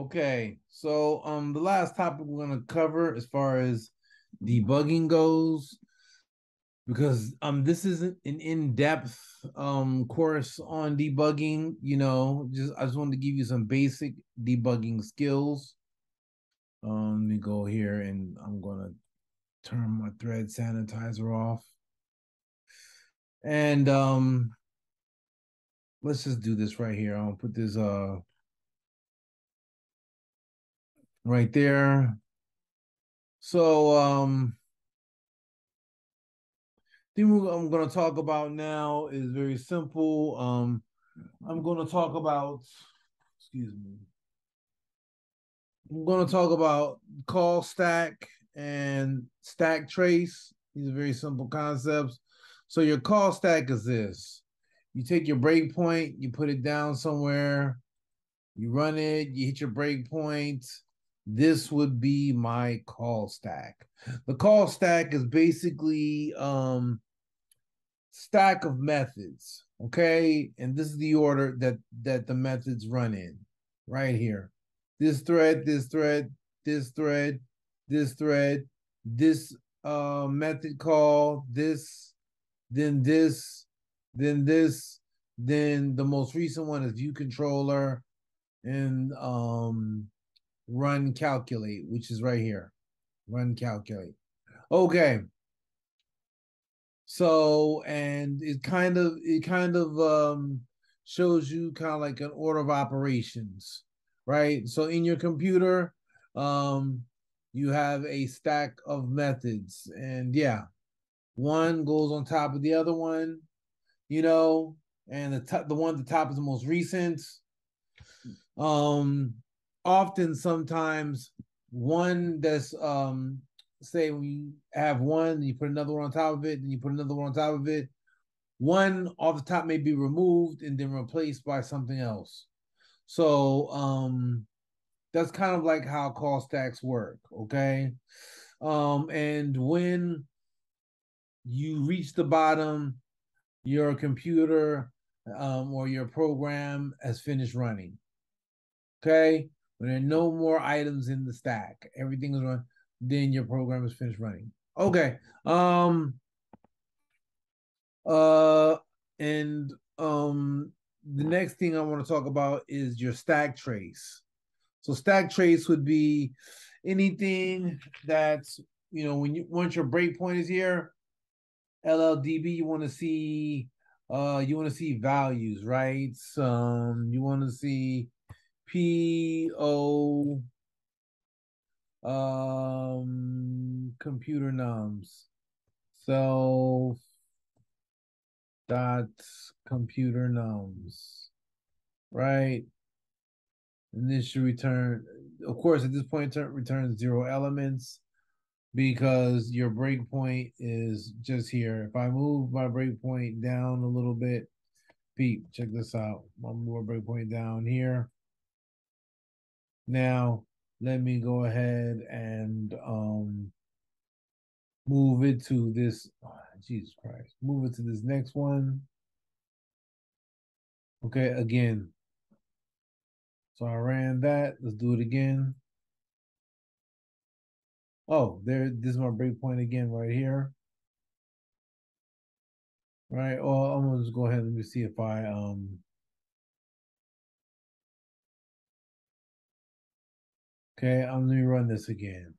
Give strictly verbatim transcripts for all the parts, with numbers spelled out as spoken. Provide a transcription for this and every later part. Okay, so um, the last topic we're going to cover as far as debugging goes, because um, this isn't an in-depth um course on debugging. You know, just I just wanted to give you some basic debugging skills. Um, let me go here, and I'm gonna turn my thread sanitizer off, and um, let's just do this right here. I'll put this uh. right there. So um the thing I'm going to talk about now is very simple. um I'm going to talk about excuse me I'm going to talk about call stack and stack trace. These are very simple concepts. So your call stack is this: you take your breakpoint, you put it down somewhere, you run it, you hit your breakpoint. This would be my call stack. The call stack is basically um stack of methods, okay? And this is the order that that the methods run in right here. This thread, this thread, this thread, this thread, this uh method call, this, then this, then this, then the most recent one is view controller, and um run calculate, which is right here. Run calculate. Okay. So, and it kind of it kind of um shows you kind of like an order of operations, right? So in your computer, um you have a stack of methods, and yeah, one goes on top of the other one, you know, and the top, the one at the top is the most recent. Um Often, sometimes one that's um, say we have one, you put another one on top of it, and you put another one on top of it. One off the top may be removed and then replaced by something else. So um, that's kind of like how call stacks work, okay? Um, and when you reach the bottom, your computer um, or your program has finished running, okay? When there are no more items in the stack, everything is run, then your program is finished running. Okay. Um, uh, and um, the next thing I want to talk about is your stack trace. So stack trace would be anything that's, you know, when you once your breakpoint is here, L L D B, you want to see uh you want to see values, right? Um, you want to see P O um computer nums. So dot computer nums. Right. And this should return, of course, at this point it returns zero elements because your breakpoint is just here. If I move my breakpoint down a little bit, peep, check this out. I'll move my breakpoint down here. Now, let me go ahead and um, move it to this, oh, Jesus Christ, move it to this next one. Okay, again. So I ran that, let's do it again. Oh, there, this is my breakpoint again right here. All right, oh, I'm gonna just go ahead, let me see if I, um, okay, I'm going to run this again.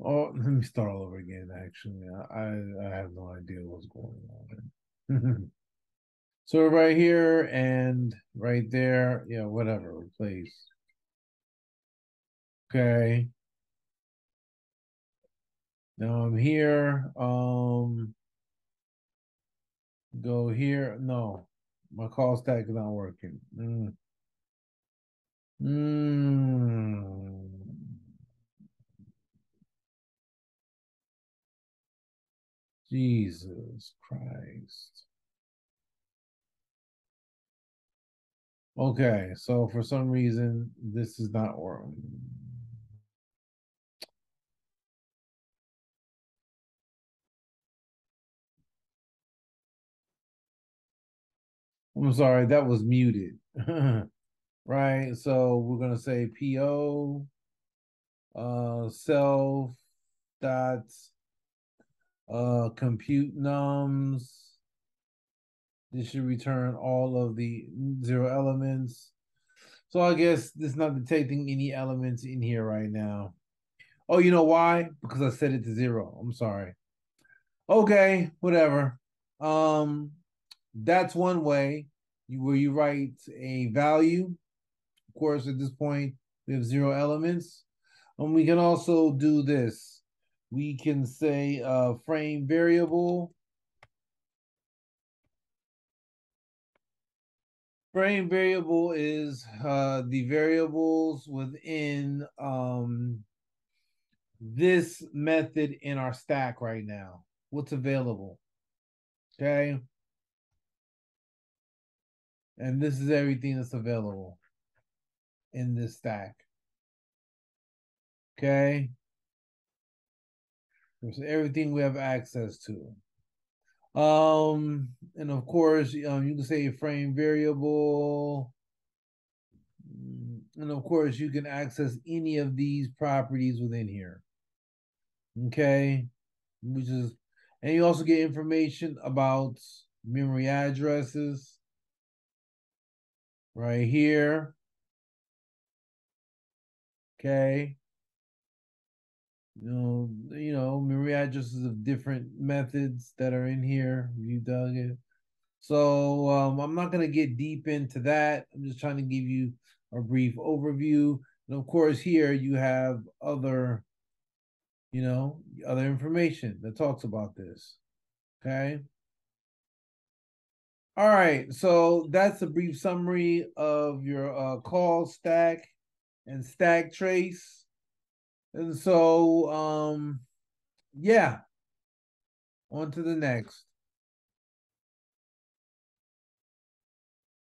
Oh, let me start all over again, actually. I, I have no idea what's going on. So right here and right there. Yeah, whatever, replace. Okay. Now I'm here. Um, go here. No, my call stack is not working. Mm. Mm. Jesus Christ. Okay, so for some reason, this is not working. I'm sorry, that was muted. Right? So we're going to say P O uh, self dot uh, compute nums. This should return all of the zero elements. So I guess it's not detecting any elements in here right now. Oh, you know why? Because I set it to zero. I'm sorry. Okay, whatever. Um, that's one way you, where you write a value. Of course, at this point, we have zero elements. And we can also do this. We can say uh, frame variable. Frame variable is uh, the variables within um, this method in our stack right now. What's available, okay? And this is everything that's available in this stack, okay? There's everything we have access to. Um, and of course, um, you can say a frame variable. And of course, you can access any of these properties within here. Okay. Which is, and you also get information about memory addresses right here. Okay. You know, you know, memory addresses of different methods that are in here. You dug it. So um, I'm not going to get deep into that. I'm just trying to give you a brief overview. And of course, here you have other, you know, other information that talks about this. Okay. All right. So that's a brief summary of your uh, call stack and stack trace. And so, um, yeah, on to the next.